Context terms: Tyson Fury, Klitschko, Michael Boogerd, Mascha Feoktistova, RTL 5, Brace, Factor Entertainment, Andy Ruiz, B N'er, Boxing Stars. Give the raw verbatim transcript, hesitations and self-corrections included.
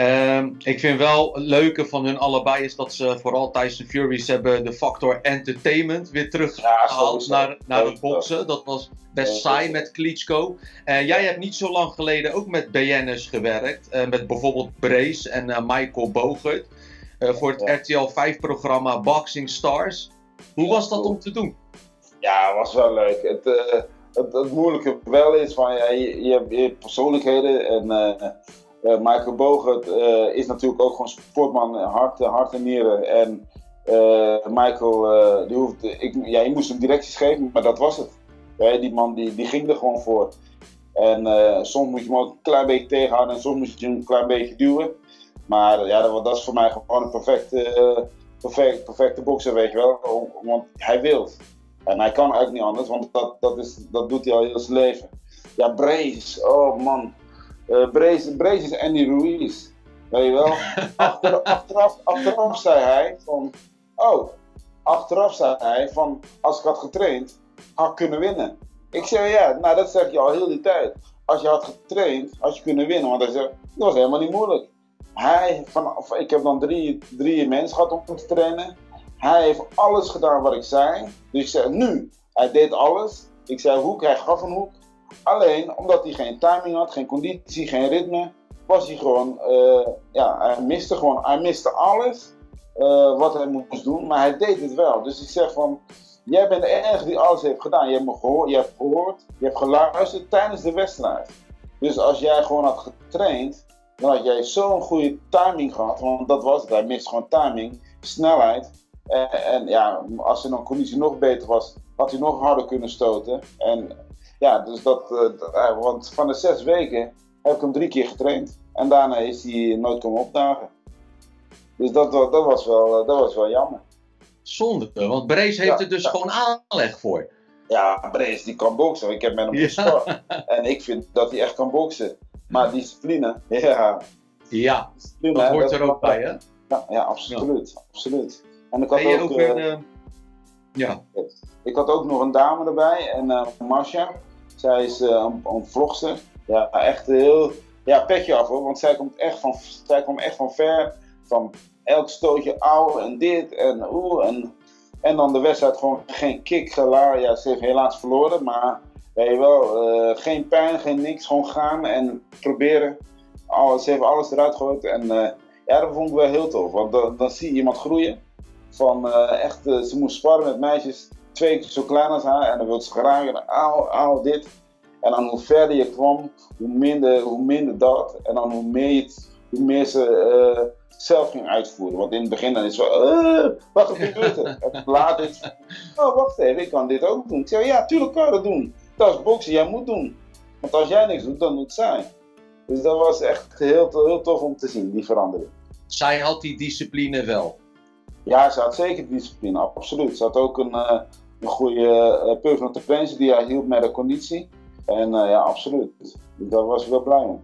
Um, ik vind wel het leuke van hun allebei is dat ze vooral Tyson Fury's hebben de Factor Entertainment weer teruggehaald ja, naar, naar het boksen. Dat was best saai met Klitschko. Uh, jij hebt niet zo lang geleden ook met B N'ers gewerkt. Uh, met bijvoorbeeld Brace en uh, Michael Boogerd. Uh, voor het ja. R T L vijf programma Boxing Stars. Hoe was dat om te doen? Ja, het was wel leuk. Het, uh, het, het moeilijke wel is van ja, je, je, je hebt persoonlijkheden en... Uh, Uh, Michael Boogerd uh, is natuurlijk ook gewoon sportman, hart, hart en nieren. En uh, Michael, uh, die hoeft, ik, ja, je moest hem directies geven, maar dat was het. Ja, die man die, die ging er gewoon voor. En uh, soms moet je hem ook een klein beetje tegenhouden en soms moet je hem een klein beetje duwen. Maar ja, dat, dat is voor mij gewoon een perfecte, uh, perfect, perfecte bokser, weet je wel. Want hij wil. En hij kan eigenlijk niet anders, want dat, dat, is, dat doet hij al heel zijn leven. Ja, Brace, oh man. Uh, Brace, Brace is Andy Ruiz, weet je wel. Achter, achteraf, achteraf zei hij van, oh, achteraf zei hij van, als ik had getraind, had ik kunnen winnen. Ik zei ja, nou dat zeg je al heel die tijd. Als je had getraind, had je kunnen winnen, want hij zei, dat was helemaal niet moeilijk. Hij, van, ik heb dan drie, drie mensen gehad om te trainen. Hij heeft alles gedaan wat ik zei, dus ik zei nu, hij deed alles. Ik zei hoek, hij gaf een hoek. Alleen omdat hij geen timing had, geen conditie, geen ritme, was hij gewoon, uh, ja, hij miste gewoon, hij miste alles uh, wat hij moest doen, maar hij deed het wel. Dus ik zeg van, jij bent de enige die alles heeft gedaan, je hebt me gehoor, je hebt gehoord, je hebt geluisterd tijdens de wedstrijd. Dus als jij gewoon had getraind, dan had jij zo'n goede timing gehad, want dat was het, hij miste gewoon timing, snelheid. En, en ja, als zijn conditie nog beter was, had hij nog harder kunnen stoten. En, ja, dus dat, uh, want van de zes weken heb ik hem drie keer getraind en daarna is hij nooit komen opdagen. Dus dat, dat, dat, was, wel, dat was wel jammer. Zonde, want Brace heeft ja, er dus ja. gewoon aanleg voor. Ja, Brace die kan boksen, ik heb met hem ja. gespart en ik vind dat hij echt kan boksen. Maar discipline, ja. Ja, discipline, dat hè, hoort dat er ook bij hè? Ja, ja absoluut, ja. absoluut. En ik had ben je ook, ook weer, uh, ja. Ik had ook nog een dame erbij en uh, Masha. Zij is uh, een, een vlogster, ja echt heel, ja petje af hoor, want zij komt echt van, zij komt echt van ver, van elk stootje ouw en dit en oeh en, en dan de wedstrijd gewoon geen kick, gelaar, ja ze heeft helaas verloren, maar weet je wel, uh, geen pijn, geen niks, gewoon gaan en proberen, alles, ze heeft alles eruit gegooid en uh, ja dat vond ik wel heel tof, want dan, dan zie je iemand groeien, van uh, echt, uh, ze moest sparren met meisjes, twee keer zo klein als haar en dan wilde ze graag en au, au, dit. En dan hoe verder je kwam, hoe minder, hoe minder dat. En dan hoe meer, je het, hoe meer ze uh, zelf ging uitvoeren. Want in het begin dan is het zo, uh, wat gebeurt er? En later is oh wacht even, ik kan dit ook doen. Ik zei, ja tuurlijk kan je dat doen. Dat is boksen, jij moet doen. Want als jij niks doet, dan moet zij. Dus dat was echt heel, heel tof om te zien, die verandering. Zij had die discipline wel? Ja, ze had zeker discipline, absoluut. Ze had ook een... Uh, Een goede uh, personal trainer die hij hielp met de conditie. En uh, ja, absoluut. Daar was ik wel blij mee.